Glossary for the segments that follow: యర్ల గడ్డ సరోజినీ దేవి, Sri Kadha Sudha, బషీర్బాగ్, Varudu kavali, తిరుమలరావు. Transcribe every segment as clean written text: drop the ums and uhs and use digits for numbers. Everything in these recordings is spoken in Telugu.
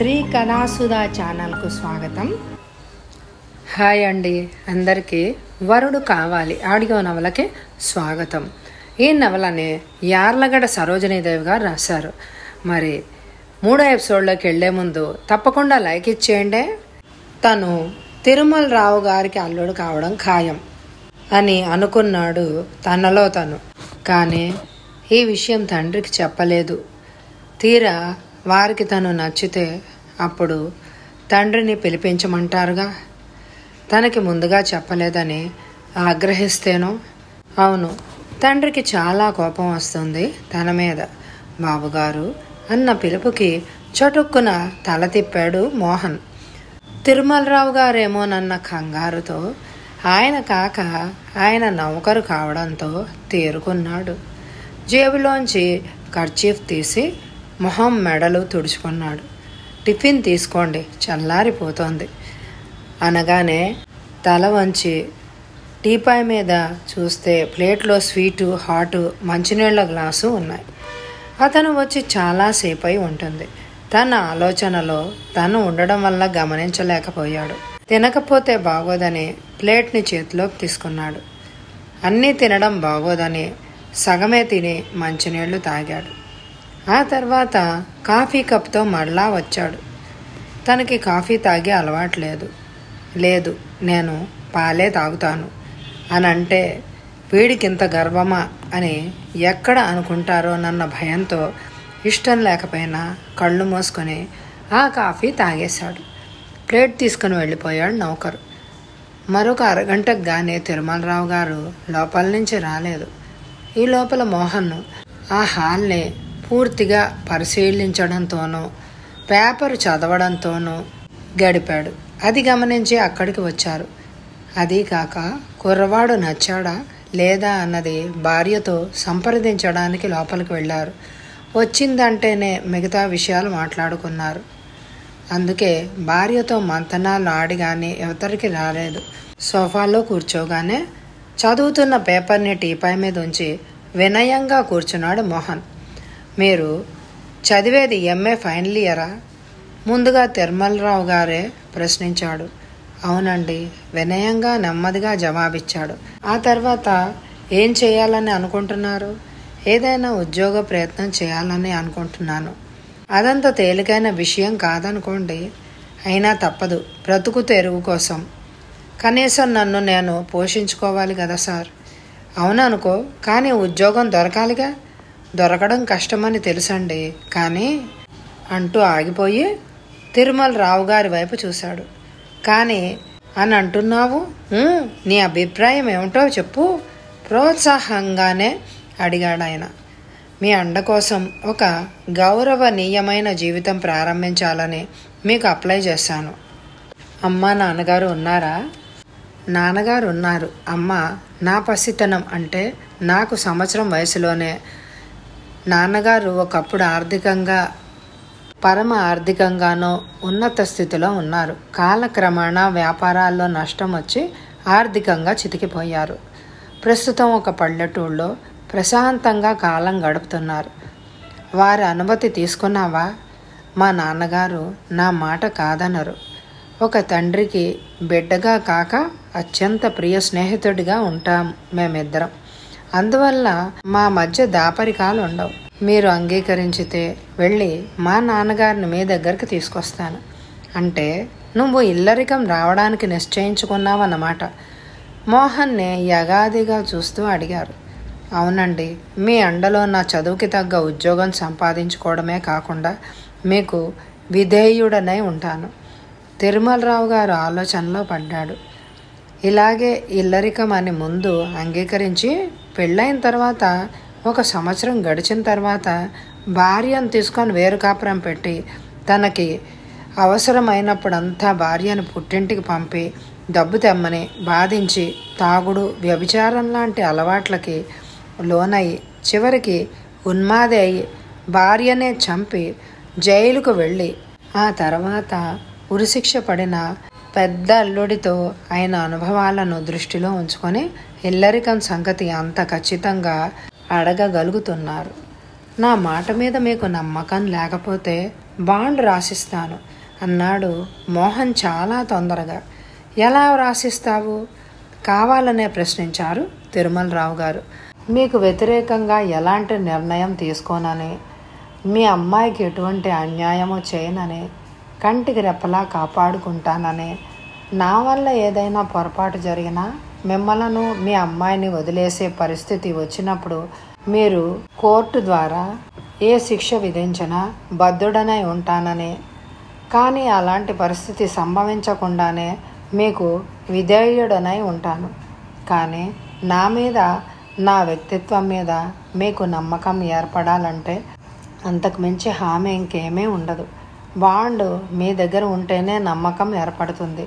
శ్రీ కళా సుధా ఛానల్కు స్వాగతం. హాయ్ అండి అందరికీ. వరుడు కావాలి ఆడియో నవలకి స్వాగతం. ఈ నవలని యర్ల గడ్డ సరోజినీ దేవి గారు రాశారు. మరి మూడో ఎపిసోడ్లోకి వెళ్లే ముందు తప్పకుండా లైక్ ఇచ్చేయండి. తను తిరుమల రావు గారికి అల్లుడు కావడం ఖాయం అని అనుకున్నాడు తనలో తను. కానీ ఈ విషయం తండ్రికి చెప్పలేదు. తీరా వారికి తను నచ్చితే అప్పుడు తండ్రిని పిలిపించమంటారుగా. తనకి ముందుగా చెప్పలేదని ఆగ్రహిస్తేనో. అవును, తండ్రికి చాలా కోపం వస్తుంది తన మీద. బాబుగారు అన్న పిలుపుకి చటుక్కున తల తిప్పాడు మోహన్. తిరుమలరావు గారేమోనన్న కంగారుతో ఆయన కాక ఆయన నౌకరు కావడంతో తేరుకున్నాడు. జేబులోంచి కర్చీఫ్ తీసి మొహం మెడలు తుడుచుకున్నాడు. టిఫిన్ తీసుకోండి, చల్లారిపోతోంది అనగానే తల వంచి టీపాయ్ మీద చూస్తే ప్లేట్లో స్వీటు, హాటు, మంచినీళ్ళ గ్లాసు ఉన్నాయి. అతను వచ్చి చాలాసేపు అయి ఉంటుంది. తన ఆలోచనలో తను ఉండడం వల్ల గమనించలేకపోయాడు. తినకపోతే బాగోదని ప్లేట్ని చేతిలోకి తీసుకున్నాడు. అన్నీ తినడం బాగోదని సగమే తిని మంచినీళ్ళు తాగాడు. ఆ తర్వాత కాఫీ కప్తో మరలా వచ్చాడు. తనకి కాఫీ తాగే అలవాటు లేదు. లేదు, నేను పాలే తాగుతాను అని అంటే వీడికింత గర్వమా అని ఎక్కడ అనుకుంటారోనన్న భయంతో ఇష్టం లేకపోయినా కళ్ళు మూసుకొని ఆ కాఫీ తాగేశాడు. ప్లేట్ తీసుకుని వెళ్ళిపోయాడు నౌకరు. మరొక అరగంటకు కానీ తిరుమలరావు గారు లోపల నుంచి రాలేదు. ఈ లోపల మోహన్ ఆ హాల్ని పూర్తిగా పరిశీలించడంతోనూ పేపరు చదవడంతోనూ గడిపాడు. అది గమనించి అక్కడికి వచ్చారు. అదీ కాక కుర్రవాడు నచ్చాడా లేదా అన్నది భార్యతో సంప్రదించడానికి లోపలికి వెళ్ళారు. వచ్చిందంటేనే మిగతా విషయాలు మాట్లాడుకున్నారు. అందుకే భార్యతో మంతనాలు ఆడి కానీ ఎవరికి రాలేదు. సోఫాలో కూర్చోగానే చదువుతున్న పేపర్ని టీపాయ్ మీద ఉంచి వినయంగా కూర్చున్నాడు మోహన్. మీరు చదివేది ఎంఏ ఫైనల్ ఇయరా? ముందుగా తిరుమలరావు గారే ప్రశ్నించాడు. అవునండి, వినయంగా నెమ్మదిగా జవాబిచ్చాడు. ఆ తర్వాత ఏం చేయాలని అనుకుంటున్నారు? ఏదైనా ఉద్యోగ ప్రయత్నం చేయాలని అనుకుంటున్నాను. అదంత తేలికైన విషయం కాదనుకోండి, అయినా తప్పదు, బ్రతుకు తెరువు కోసం. కనీసం నన్ను నేను పోషించుకోవాలి కదా సార్. అవుననుకో, కానీ ఉద్యోగం దొరకాలిగా. దొరకడం కష్టమని తెలుసండి, కానీ అంటూ ఆగిపోయి తిరుమలరావు గారి వైపు చూశాడు. కానీ అని అంటున్నావు, నీ అభిప్రాయం ఏమిటో చెప్పు, ప్రోత్సాహంగానే అడిగాడు ఆయన. మీ అండ కోసం ఒక గౌరవనీయమైన జీవితం ప్రారంభించాలని మీకు అప్లై చేశాను. అమ్మ నాన్నగారు ఉన్నారా? నాన్నగారు ఉన్నారు. అమ్మ నా పసితనం అంటే నాకు సంవత్సరం వయసులోనే. నాన్నగారు ఒకప్పుడు ఆర్థికంగానో ఉన్నత స్థితిలో ఉన్నారు. కాలక్రమేణా వ్యాపారాల్లో నష్టం వచ్చి ఆర్థికంగా చితికిపోయారు. ప్రస్తుతం ఒక పల్లెటూళ్ళలో ప్రశాంతంగా కాలం గడుపుతున్నారు. వారి అనుమతి తీసుకున్నావా? మా నాన్నగారు నా మాట కాదనరు. ఒక తండ్రికి బిడ్డగా కాక అత్యంత ప్రియ స్నేహితుడిగా ఉంటాం మేమిద్దరం. అందువల్ల మా మధ్య దాపరికాలు ఉండవు. మీరు అంగీకరించితే వెళ్ళి మా నాన్నగారిని మీ దగ్గరికి తీసుకొస్తాను. అంటే నువ్వు ఇల్లరికం రావడానికి నిశ్చయించుకున్నావన్నమాట? మోహన్ని యగాదిగా చూస్తూ అడిగారు. అవునండి, మీ అండలో నా చదువుకి తగ్గ ఉద్యోగం సంపాదించుకోవడమే కాకుండా మీకు విధేయుడనై ఉంటాను. తిరుమలరావు గారు ఆలోచనలో పడ్డాడు. ఇలాగే ఇల్లరికం అని ముందు అంగీకరించి పెళ్ళైన తర్వాత ఒక సంవత్సరం గడిచిన తర్వాత భార్యను తీసుకొని వేరు కాపురం పెట్టి తనకి అవసరమైనప్పుడంతా భార్యను పుట్టింటికి పంపి డబ్బు తెమ్మని బాధించి తాగుడు, వ్యభిచారం లాంటి అలవాట్లకి లోనయి చివరికి ఉన్మాది అయి భార్యనే చంపి జైలుకు వెళ్ళి ఆ తర్వాత ఉరిశిక్ష పడిన పెద్ద అల్లుడితో ఆయన అనుభవాలను దృష్టిలో ఉంచుకొని ఇల్లరికం సంగతి అంత ఖచ్చితంగా అడగగలుగుతున్నారు. నా మాట మీద మీకు నమ్మకం లేకపోతే బాండ్ రాసిస్తాను అన్నాడు మోహన్ చాలా తొందరగా. ఎలా రాసిస్తావు కావాలనే ప్రశ్నించారు తిరుమలరావు గారు. మీకు వ్యతిరేకంగా ఎలాంటి నిర్ణయం తీసుకోనని, మీ అమ్మాయికి ఎటువంటి అన్యాయమో చేయనని, కంటికి రెప్పలా కాపాడుకుంటానని, నా వల్ల ఏదైనా పొరపాటు జరిగినా మిమ్మలను మీ అమ్మాయిని వదిలేసే పరిస్థితి వచ్చినప్పుడు మీరు కోర్టు ద్వారా ఏ శిక్ష విధించినా బద్ధుడనై ఉంటానని, కానీ అలాంటి పరిస్థితి సంభవించకుండానే మీకు విధేయుడనై ఉంటాను, కానీ నా మీద నా వ్యక్తిత్వం మీద మీకు నమ్మకం ఏర్పడాలంటే అంతకుమించి హామీ ఇంకేమీ ఉండదు. బాండ్ మీ దగ్గర ఉంటేనే నమ్మకం ఏర్పడుతుంది.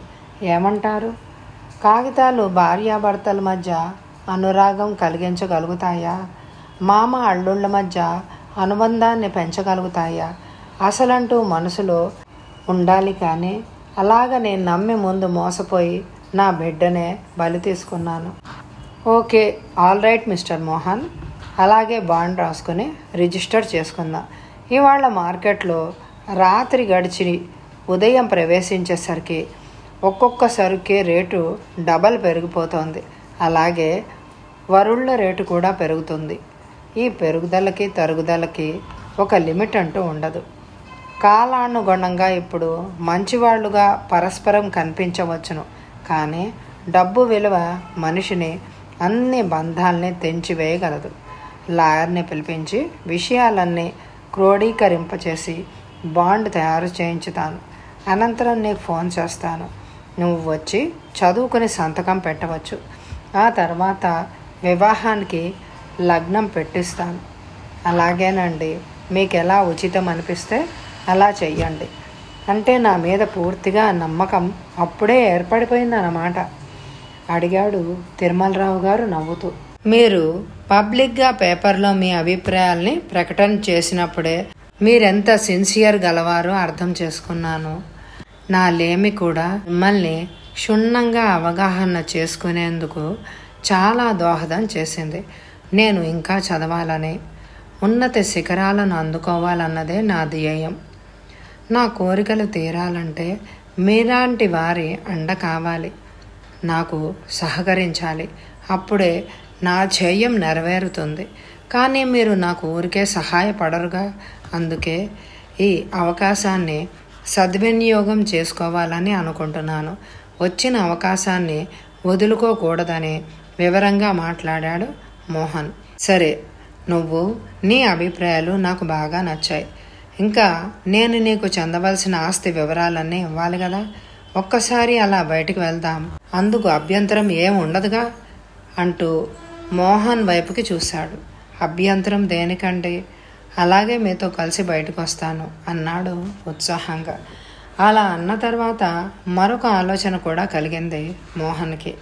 ఏమంటారు? కాగితాలు భార్యాభర్తల మధ్య అనురాగం కలిగించగలుగుతాయా? మామ అల్లుళ్ళ మధ్య అనుబంధాన్ని పెంచగలుగుతాయా? అసలంటూ మనసులో ఉండాలి. కానీ అలాగ నేను నమ్మి ముందు మోసపోయి నా బిడ్డనే బలి తీసుకున్నాను. Okay, all right mister Mohan, అలాగే బాండ్ రాసుకుని రిజిస్టర్ చేసుకుందాం. ఇవాళ మార్కెట్లో రాత్రి గడిచి ఉదయం ప్రవేశించేసరికి ఒక్కొక్క సరుకే రేటు డబల్ పెరిగిపోతుంది. అలాగే వరుళ్ళ రేటు కూడా పెరుగుతుంది. ఈ పెరుగుదలకి తరుగుదలకి ఒక లిమిట్ అంటూ ఉండదు. కాలానుగుణంగా ఇప్పుడు మంచివాళ్ళుగా పరస్పరం కనిపించవచ్చును, కానీ డబ్బు విలువ మనిషిని అన్ని బంధాలని తెంచివేయగలదు. లాయర్ని పిలిపించి విషయాలన్నీ క్రోడీకరింపచేసి బాండ్ తయారు చేయించుతాను. అనంతరం నీకు ఫోన్ చేస్తాను. నువ్వు వచ్చి చదువుకుని సంతకం పెట్టవచ్చు. ఆ తర్వాత వివాహానికి లగ్నం పెట్టిస్తాను. అలాగేనండి, మీకు ఎలా ఉచితం అనిపిస్తే అలా చెయ్యండి. అంటే నా మీద పూర్తిగా నమ్మకం అప్పుడే ఏర్పడిపోయిందన్నమాట అడిగాడు తిరుమలరావు గారు నవ్వుతూ. మీరు పబ్లిక్గా పేపర్లో మీ అభిప్రాయాల్ని ప్రకటన చేసినప్పుడే మీరెంత సిన్సియర్ గలవారో అర్థం చేసుకున్నాను. నా లేమి కూడా మిమ్మల్ని క్షుణ్ణంగా అవగాహన చేసుకునేందుకు చాలా దోహదం చేసింది. నేను ఇంకా చదవాలని, ఉన్నత శిఖరాలను అందుకోవాలన్నదే నా ధ్యేయం. నా కోరికలు తీరాలంటే మీలాంటి వారి అండ కావాలి, నాకు సహకరించాలి. అప్పుడే నా ధ్యేయం నెరవేరుతుంది. కానీ మీరు నా కోరికే సహాయపడరుగా. అందుకే ఈ అవకాశాన్ని సద్వినియోగం చేసుకోవాలని అనుకుంటున్నాను. వచ్చిన అవకాశాన్ని వదులుకోకూడదని వివరంగా మాట్లాడాడు మోహన్. సరే, నువ్వు నీ అభిప్రాయాలు నాకు బాగా నచ్చాయి. ఇంకా నేను నీకు చెందవలసిన ఆస్తి వివరాలన్నీ ఇవ్వాలి కదా. ఒక్కసారి అలా బయటికి వెళ్దాం, అందుకు అభ్యంతరం ఏం ఉండదుగా అంటూ మోహన్ వైపుకి చూశాడు. అభ్యంతరం దేనికండి? అలాగే మీతో కలిసి బయటకు వస్తాను అన్నాడు ఉత్సాహంగా. అలా అన్న తర్వాత మరొక ఆలోచన కూడా కలిగింది మోహన్కి.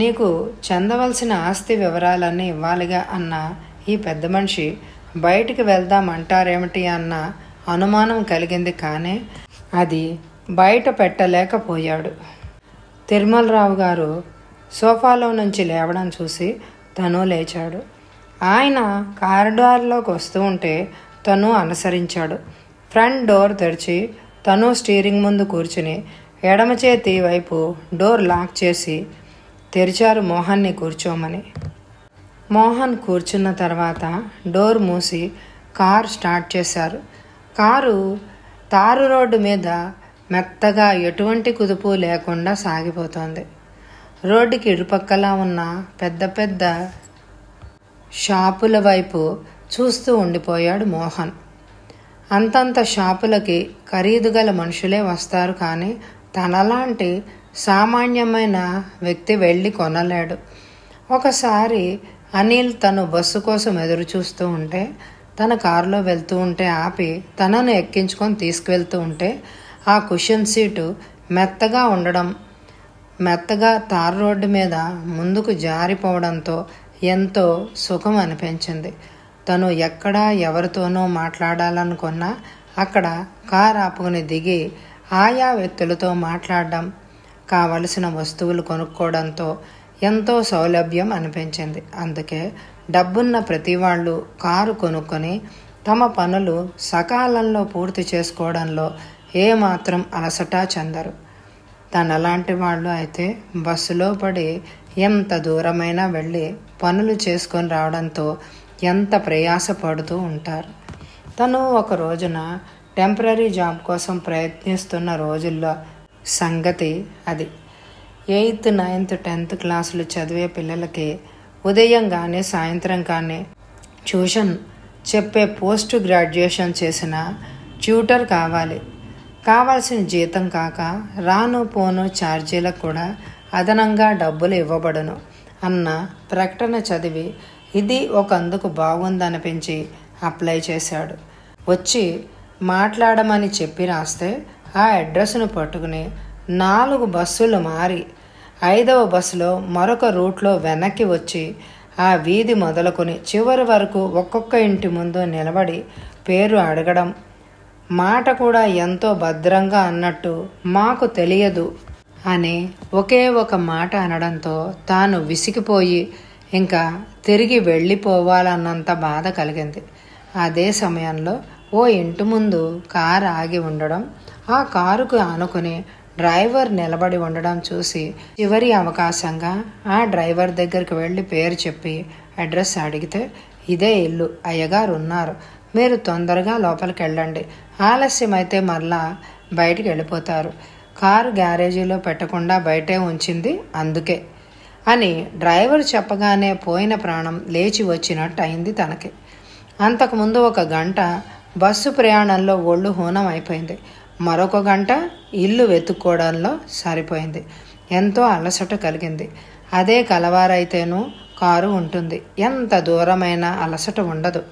నీకు చెందవలసిన ఆస్తి వివరాలన్నీ ఇవ్వాలిగా అన్న ఈ పెద్ద మనిషి బయటికి వెళ్దామంటారేమిటి అన్న అనుమానం కలిగింది, కానీ అది బయట పెట్టలేకపోయాడు. తిరుమలరావు గారు సోఫాలో నుంచి లేవడం చూసి తను లేచాడు. ఆయన కారిడార్లోకి వస్తూ ఉంటే తను అనుసరించాడు. ఫ్రంట్ డోర్ తెరిచి తను స్టీరింగ్ ముందు కూర్చుని ఎడమ చేతి వైపు డోర్ లాక్ చేసి తెరిచారు మోహన్ని కూర్చోమని. మోహన్ కూర్చున్న తర్వాత డోర్ మూసి కారు స్టార్ట్ చేశారు. కారు తారు రోడ్డు మీద మెత్తగా ఎటువంటి కుదుపు లేకుండా సాగిపోతుంది. రోడ్డుకి ఇరుపక్కలా ఉన్న పెద్ద పెద్ద షాపుల వైపు చూస్తూ ఉండిపోయాడు మోహన్. అంతంత షాపులకి ఖరీదు గల మనుషులే వస్తారు, కానీ తనలాంటి సామాన్యమైన వ్యక్తి వెళ్ళి కొనలేడు. ఒకసారి అనిల్ తను బస్సు కోసం ఎదురు చూస్తూ ఉంటే, తన కారులో వెళ్తూ ఉంటే ఆపి తనను ఎక్కించుకొని తీసుకువెళ్తూ ఉంటే ఆ కుషన్ సీటు మెత్తగా ఉండడం, మెత్తగా తారు రోడ్డు మీద ముందుకు జారిపోవడంతో ఎంతో సుఖం అనిపించింది. తను ఎక్కడా ఎవరితోనో మాట్లాడాలనుకున్నా అక్కడ కారు ఆపుకుని దిగి ఆయా వ్యక్తులతో మాట్లాడడం, కావలసిన వస్తువులు కొనుక్కోవడంతో ఎంతో సౌలభ్యం అనిపించింది. అందుకే డబ్బున్న ప్రతి వాళ్ళు కారు కొనుక్కొని తమ పనులు సకాలంలో పూర్తి చేసుకోవడంలో ఏమాత్రం అలసట చెందరు. తనలాంటి వాళ్ళు అయితే బస్సులో పడి ఎంత దూరమైనా వెళ్ళి పనులు చేసుకొని రావడంతో ఎంత ప్రయాసపడుతూ ఉంటారు. తను ఒక రోజున టెంపరీ జాబ్ కోసం ప్రయత్నిస్తున్న రోజుల్లో సంగతి అది. 8th, 9th, 10th క్లాసులు చదివే పిల్లలకి ఉదయం కానీ సాయంత్రం కానీ ట్యూషన్ చెప్పే పోస్ట్ గ్రాడ్యుయేషన్ చేసిన ట్యూటర్ కావాలి. కావాల్సిన జీతం కాక రాను పోను ఛార్జీలకు కూడా అదనంగా డబ్బులు ఇవ్వబడును అన్న ప్రకటన చదివి ఇది ఒక అందుకు బాగుందనిపించి అప్లై చేశాడు. వచ్చి మాట్లాడమని చెప్పి రాస్తే ఆ అడ్రస్ను పట్టుకుని 4 బస్సులు మారి 5వ బస్సులో మరొక రూట్లో వెనక్కి వచ్చి ఆ వీధి మొదలుకొని చివరి వరకు ఒక్కొక్క ఇంటి ముందు నిలబడి పేరు అడగడం, మాట కూడా ఎంతో భద్రంగా అన్నట్టు మాకు తెలియదు అని ఒకే ఒక మాట అనడంతో తాను విసిగిపోయి ఇంకా తిరిగి వెళ్ళిపోవాలన్నంత బాధ కలిగింది. అదే సమయంలో ఓ ఇంటి ముందు కారు ఆగి ఉండడం, ఆ కారుకు ఆనుకుని డ్రైవర్ నిలబడి ఉండడం చూసి చివరి అవకాశంగా ఆ డ్రైవర్ దగ్గరికి వెళ్ళి పేరు చెప్పి అడ్రస్ అడిగితే ఇదే ఇల్లు, అయ్యగారు ఉన్నారు, మీరు తొందరగా లోపలికి వెళ్ళండి, ఆలస్యమైతే మళ్ళా బయటికి వెళ్ళిపోతారు, కారు గ్యారేజీలో పెట్టకుండా బయటే ఉంచింది అందుకే అని డ్రైవర్ చెప్పగానే పోయిన ప్రాణం లేచి వచ్చినట్టు అయింది తనకి. అంతకుముందు 1 గంట బస్సు ప్రయాణంలో ఒళ్ళు హూనం అయిపోయింది, మరొక గంట ఇల్లు వెతుక్కోవడంలో సరిపోయింది. ఎంతో అలసట కలిగింది. అదే కలవారైతేనూ కారు ఉంటుంది, ఎంత దూరమైనా అలసట ఉండదు.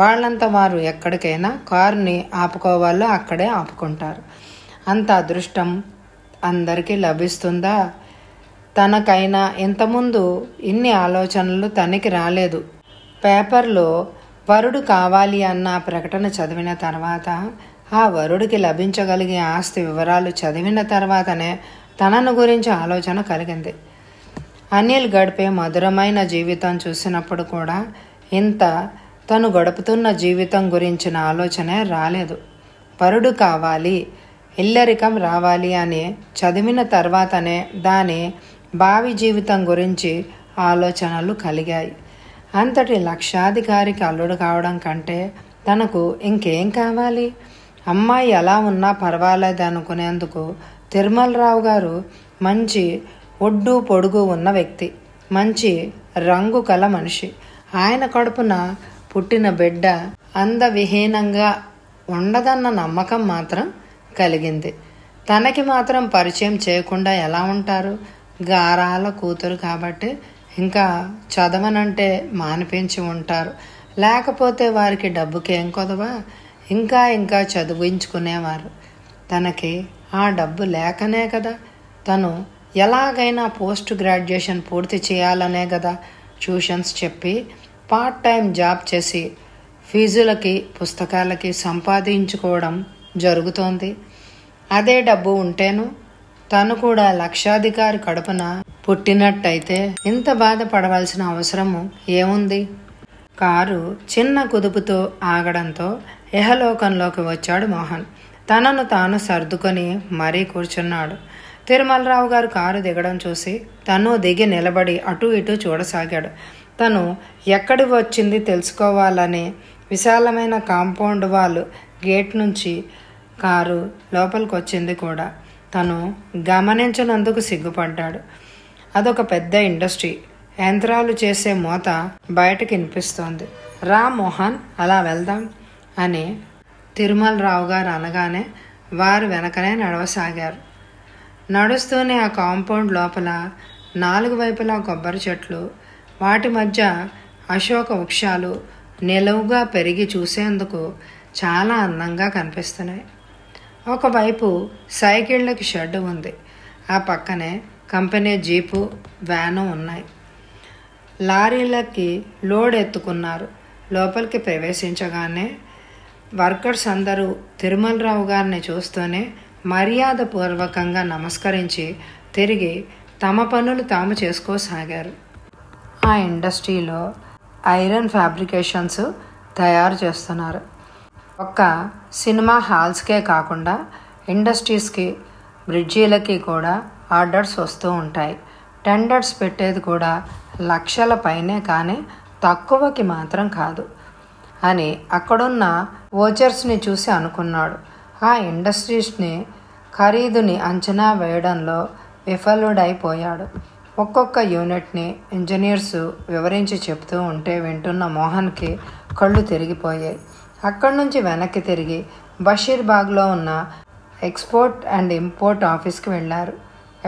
వాళ్ళంతా వారు ఎక్కడికైనా కారుని ఆపుకోవాలో అక్కడే ఆపుకుంటారు. అంత అదృష్టం అందరికీ లభిస్తుందా? తనకైనా ఇంతకుముందు ఇన్ని ఆలోచనలు తనకి రాలేదు. పేపర్లో వరుడు కావాలి అన్న ప్రకటన చదివిన తర్వాత, ఆ వరుడికి లభించగలిగే ఆస్తి వివరాలు చదివిన తర్వాతనే తనను గురించి ఆలోచన కలిగింది. అనిల్ గడిపే మధురమైన జీవితం చూసినప్పుడు కూడా ఇంత తను గడుపుతున్న జీవితం గురించిన ఆలోచనే రాలేదు. వరుడు కావాలి, ఇల్లరికం రావాలి అని చదివిన తర్వాతనే దాని భావి జీవితం గురించి ఆలోచనలు కలిగాయి. అంతటి లక్షాధికారికి అల్లుడు కావడం కంటే తనకు ఇంకేం కావాలి? అమ్మాయి ఎలా ఉన్నా పర్వాలేదు అనుకునేందుకు తిరుమలరావు గారు మంచి ఒడ్డు పొడుగు ఉన్న వ్యక్తి, మంచి రంగు కల మనిషి. ఆయన కడుపున పుట్టిన బిడ్డ అందవిహీనంగా ఉండదన్న నమ్మకం మాత్రం కలిగింది. తనకి మాత్రం పరిచయం చేయకుండా ఎలా ఉంటారు? గారాల కూతురు కాబట్టి ఇంకా చదవనంటే మానిపించి ఉంటారు, లేకపోతే వారికి డబ్బుకేం కొదవా, ఇంకా ఇంకా చదివించుకునేవారు. తనకి ఆ డబ్బు లేకనే కదా, తను ఎలాగైనా పోస్ట్ గ్రాడ్యుయేషన్ పూర్తి చేయాలనే కదా ట్యూషన్స్ చెప్పి పార్ట్ టైం జాబ్ చేసి ఫీజులకి పుస్తకాలకి సంపాదించుకోవడం జరుగుతోంది. అదే డబ్బు ఉంటేను తను కూడా లక్షాధికారి కడుపున పుట్టినట్టయితే ఇంత బాధపడవలసిన అవసరము ఏముంది? కారు చిన్న కుదుపుతో ఆగడంతో యహలోకంలోకి వచ్చాడు మోహన్. తనను తాను సర్దుకొని మరీ కూర్చున్నాడు. తిరుమలరావు గారు కారు దిగడం చూసి తను దిగి నిలబడి అటు ఇటు చూడసాగాడు. తను ఎక్కడి వచ్చింది తెలుసుకోవాలని విశాలమైన కాంపౌండ్ వాల్ గేట్ నుంచి కారు లోపలికి వచ్చింది కూడా. తను గమనించినందుకు సిగ్గుపడ్డాడు. అదొక పెద్ద ఇండస్ట్రీ, యంత్రాలు చేసే మోత బయటకు వినిపిస్తోంది. రా మోహన్, అలా వెళ్దాం అని తిరుమలరావు గారు అనగానే వారు వెనకనే నడవసాగారు. నడుస్తూనే ఆ కాంపౌండ్ లోపల 4 వైపులా కొబ్బరి చెట్లు, వాటి మధ్య అశోక వృక్షాలు నిలువుగా పెరిగి చూసేందుకు చాలా అందంగా కనిపిస్తున్నాయి. ఒకవైపు సైకిళ్ళకి షెడ్ ఉంది, ఆ పక్కనే కంపెనీ జీపు వ్యాను ఉన్నాయి. లారీలకి లోడ్ ఎత్తుకున్నారు. లోపలికి ప్రవేశించగానే వర్కర్స్ అందరూ తిరుమలరావు గారిని చూస్తూనే మర్యాదపూర్వకంగా నమస్కరించి తిరిగి తమ పనులు తాము చేసుకోసాగారు. ఆ ఇండస్ట్రీలో ఐరన్ ఫ్యాబ్రికేషన్స్ తయారు చేస్తున్నారు. ఒక్క సినిమా హాల్స్కే కాకుండా ఇండస్ట్రీస్కి, బ్రిడ్జీలకి కూడా ఆర్డర్స్ వస్తూ ఉంటాయి. టెండర్స్ పెట్టేది కూడా లక్షల పైనే, కానీ తక్కువకి మాత్రం కాదు అని అక్కడున్న ఓచర్స్ని చూసి అనుకున్నాడు. ఆ ఇండస్ట్రీస్ని ఖరీదుని అంచనా వేయడంలో విఫలుడైపోయాడు. ఒక్కొక్క యూనిట్ని ఇంజనీర్సు వివరించి చెప్తూ ఉంటే వింటున్న మోహన్కి కళ్ళు తిరిగిపోయాయి. అక్కడి నుంచి వెనక్కి తిరిగి బషీర్బాగ్లో ఉన్న ఎక్స్పోర్ట్ అండ్ ఇంపోర్ట్ ఆఫీస్కి వెళ్ళారు.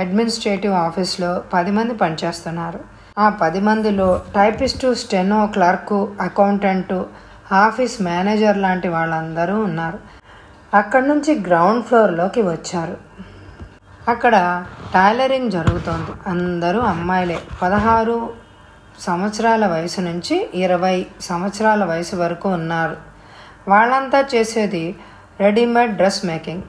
అడ్మినిస్ట్రేటివ్ ఆఫీస్లో 10 మంది పనిచేస్తున్నారు. ఆ 10 మందిలో typist, steno, clerk, accountant, office manager లాంటి వాళ్ళందరూ ఉన్నారు. అక్కడి నుంచి గ్రౌండ్ ఫ్లోర్లోకి వచ్చారు. అక్కడ టైలరింగ్ జరుగుతోంది. అందరూ అమ్మాయిలే. 16 సంవత్సరాల వయసు నుంచి 20 సంవత్సరాల వయసు వరకు ఉన్నారు. వాళ్ళంతా చేసేది రెడీమేడ్ డ్రెస్ మేకింగ్.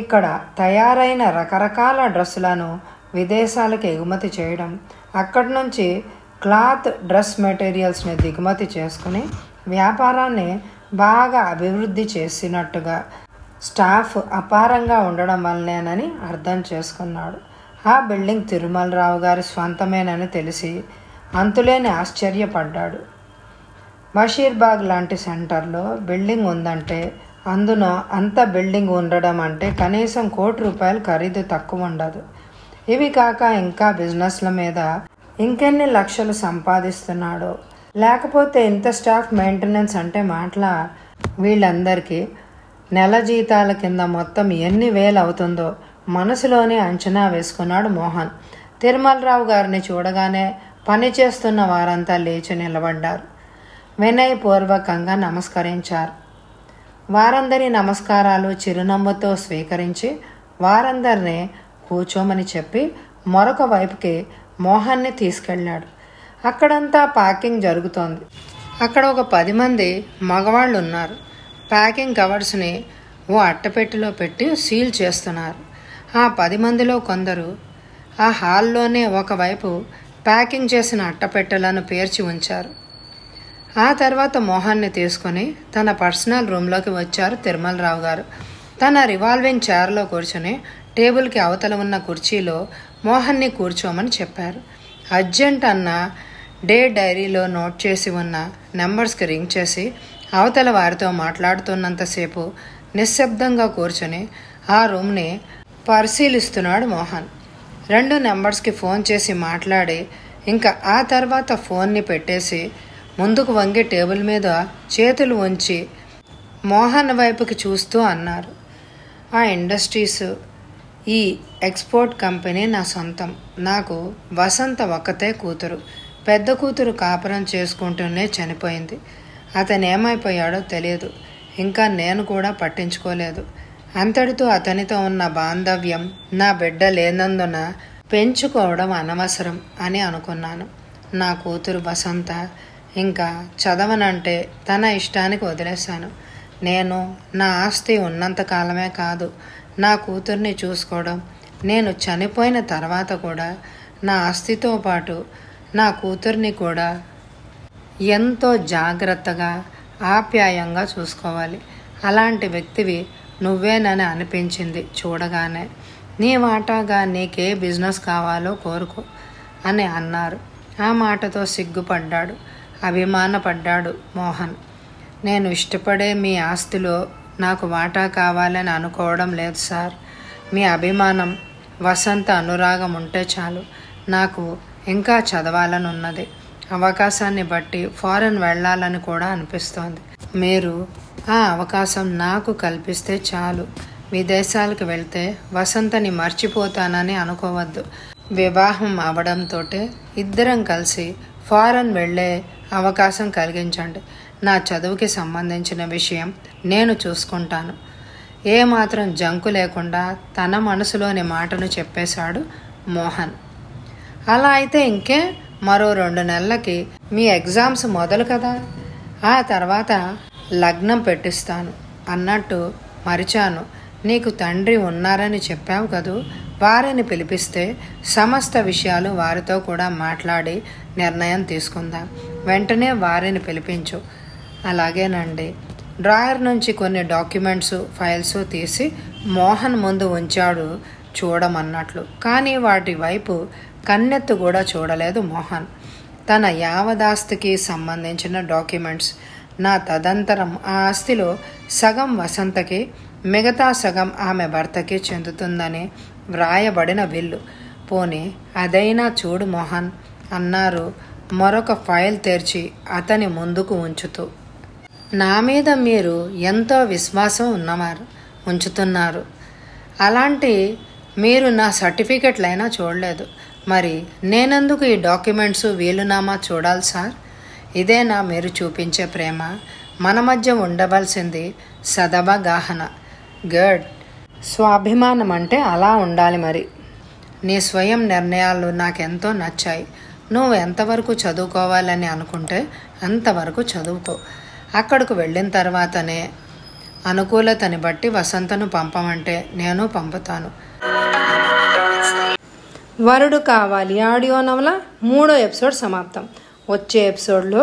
ఇక్కడ తయారైన రకరకాల డ్రెస్సులను విదేశాలకు ఎగుమతి చేయడం, అక్కడి నుంచి క్లాత్ డ్రెస్ మెటీరియల్స్ని దిగుమతి చేసుకుని వ్యాపారాన్ని బాగా అభివృద్ధి చేసినట్టుగా స్టాఫ్ అపారంగా ఉండడం వల్లనేనని అర్థం చేసుకున్నాడు. ఆ బిల్డింగ్ తిరుమలరావు గారి స్వంతమేనని తెలిసి అంతులేని ఆశ్చర్యపడ్డాడు. బషీర్బాగ్ లాంటి సెంటర్లో బిల్డింగ్ ఉందంటే, అందున అంత బిల్డింగ్ ఉండడం అంటే కనీసం ₹1 కోటి ఖరీదు తక్కువ ఉండదు. ఇవి కాక ఇంకా బిజినెస్ల మీద ఇంకెన్ని లక్షలు సంపాదిస్తున్నాడో, లేకపోతే ఇంత స్టాఫ్ మెయింటెనెన్స్ అంటే మాట్లా వీళ్ళందరికీ నెల జీతాల కింద మొత్తం ఎన్ని వేలు అవుతుందో మనసులోనే అంచనా వేసుకున్నాడు మోహన్. తిరుమలరావు గారిని చూడగానే పనిచేస్తున్న వారంతా లేచి నిలబడ్డారు. వినయపూర్వకంగా నమస్కరించారు. వారందరి నమస్కారాలు చిరునవ్వుతో స్వీకరించి వారందరినీ కూర్చోమని చెప్పి మరొక వైపుకి మోహన్ని తీసుకెళ్ళాడు. అక్కడంతా ప్యాకింగ్ జరుగుతోంది. అక్కడ ఒక 10 మంది మగవాళ్ళు ఉన్నారు. ప్యాకింగ్ కవర్స్ని ఓ అట్టపెట్టిలో పెట్టి సీల్ చేస్తున్నారు. ఆ 10 మందిలో కొందరు ఆ హాల్లోనే ఒకవైపు ప్యాకింగ్ చేసిన అట్టపెట్టెలను పేర్చి ఉంచారు. ఆ తర్వాత మోహన్ని తీసుకుని తన పర్సనల్ రూమ్లోకి వచ్చారు తిరుమలరావు గారు. తన రివాల్వింగ్ చైర్లో కూర్చొని టేబుల్కి అవతల ఉన్న కుర్చీలో మోహన్ని కూర్చోమని చెప్పారు. అర్జెంట్ అన్న డే డైరీలో నోట్ చేసి ఉన్న నెంబర్స్కి రింగ్ చేసి అవతల వారితో మాట్లాడుతున్నంతసేపు నిశ్శబ్దంగా కూర్చొని ఆ రూమ్ని పరిశీలిస్తున్నాడు మోహన్. 2 నెంబర్స్కి ఫోన్ చేసి మాట్లాడి ఇంకా ఆ తర్వాత ఫోన్ని పెట్టేసి ముందుకు వంగి టేబుల్ మీద చేతులు ఉంచి మోహన్ వైపుకి చూస్తూ అన్నారు, ఆ ఇండస్ట్రీస్, ఈ ఎక్స్పోర్ట్ కంపెనీ నా సొంతం. నాకు వసంత ఒక్కతే కూతురు. పెద్ద కూతురు కాపురం చేసుకుంటూనే చనిపోయింది. అతను ఏమైపోయాడో తెలియదు. ఇంకా నేను కూడా పట్టించుకోలేదు. అంతటితో అతనితో ఉన్న బాంధవ్యం నా బిడ్డ లేనందున పెంచుకోవడం అనవసరం అని అనుకున్నాను. నా కూతురు వసంత ఇంకా చదవనంటే తన ఇష్టానికి వదిలేశాను. నేను నా ఆస్తి ఉన్నంతకాలమే కాదు, నా కూతుర్ని చూసుకోవడం, నేను చనిపోయిన తర్వాత కూడా నా ఆస్తితో పాటు నా కూతుర్ని కూడా ఎంతో జాగ్రత్తగా, ఆప్యాయంగా చూసుకోవాలి. అలాంటి వ్యక్తివి నువ్వేనని అనిపించింది చూడగానే. నీ వాటాగా నీకే బిజినెస్ కావాలో కోరుకో అని అన్నారు. ఆ మాటతో సిగ్గుపడ్డాడు, అభిమానపడ్డాడు మోహన్. నేను ఇష్టపడే మీ ఆస్తిలో నాకు వాటా కావాలని అనుకోవడం లేదు సార్. మీ అభిమానం, వసంత అనురాగం ఉంటే చాలు. నాకు ఇంకా చదవాలని ఉన్నది. అవకాశాన్ని బట్టి ఫారెన్ వెళ్ళాలని కూడా అనిపిస్తోంది. మీరు ఆ అవకాశం నాకు కల్పిస్తే చాలు. విదేశాలకు వెళ్తే వసంతని మర్చిపోతానని అనుకోవద్దు. వివాహం అవడంతో ఇద్దరం కలిసి ఫారెన్ వెళ్ళే అవకాశం కలిగించండి. నా చదువుకి సంబంధించిన విషయం నేను చూసుకుంటాను. ఏమాత్రం జంకు లేకుండా తన మనసులోని మాటను చెప్పేశాడు మోహన్. అలా అయితే ఇంకే మరో 2 నెలలకి మీ ఎగ్జామ్స్ మొదలు కదా, ఆ తర్వాత లగ్నం పెట్టిస్తాను. అన్నట్టు మరిచాను, నీకు తండ్రి ఉన్నారని చెప్పావు కదూ. వారిని పిలిపిస్తే సమస్త విషయాలు వారితో కూడా మాట్లాడి నిర్ణయం తీసుకుందాం. వెంటనే వారిని పిలిపించు అలాగేనండి. డ్రాయర్ నుంచి కొన్ని డాక్యుమెంట్స్ ఫైల్స్ తీసి మోహన్ ముందు ఉంచాడు చూడమన్నట్లు. కానీ వాటి వైపు కన్నెత్తు కూడా చూడలేదు మోహన్. తన యావదాస్తికి సంబంధించిన డాక్యుమెంట్స్, నా తదంతరం ఆ ఆస్తిలో సగం వసంతకి మిగతా సగం ఆమె భర్తకి చెందుతుందని వ్రాయబడిన బిల్లు, పోనీ అదైనా చూడు మోహన్ అన్నారు మరొక ఫైల్ తెరిచి అతని ముందుకు ఉంచుతూ. నా మీద మీరు ఎంతో విశ్వాసం ఉంచుతున్నారు. అలాంటి మీరు నా సర్టిఫికెట్లైనా చూడలేదు, మరి నేనెందుకు ఈ డాక్యుమెంట్స్ వీలునామా చూడాలి సార్? ఇదేనా మీరు చూపించే ప్రేమ? మన మధ్య ఉండవలసింది సదవగాహన. గుడ్, స్వాభిమానం అంటే అలా ఉండాలి. మరి నీ స్వయం నిర్ణయాలు నాకెంతో నచ్చాయి. నువ్వు ఎంతవరకు చదువుకోవాలని అనుకుంటే అంతవరకు చదువుకో. అక్కడికి వెళ్ళిన తర్వాతనే అనుకూలతని బట్టి వసంతను పంపమంటే నేను పంపుతాను. వరుడు కావాలి ఆడియో నవల 3వ ఎపిసోడ్ సమాప్తం. వచ్చే ఎపిసోడ్లో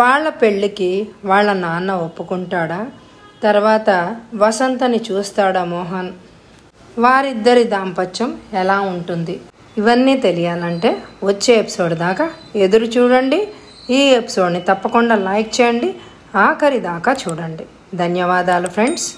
వాళ్ళ పెళ్ళికి వాళ్ళ నాన్న ఒప్పుకుంటాడా, తర్వాత వసంతని చూస్తాడా మోహన్, వారిద్దరి దాంపత్యం ఎలా ఉంటుంది, ఇవన్నీ తెలియాలంటే వచ్చే ఎపిసోడ్ దాకా ఎదురు చూడండి. ఈ ఎపిసోడ్ని తప్పకుండా లైక్ చేయండి, ఆఖరి దాకా చూడండి. ధన్యవాదాలు ఫ్రెండ్స్.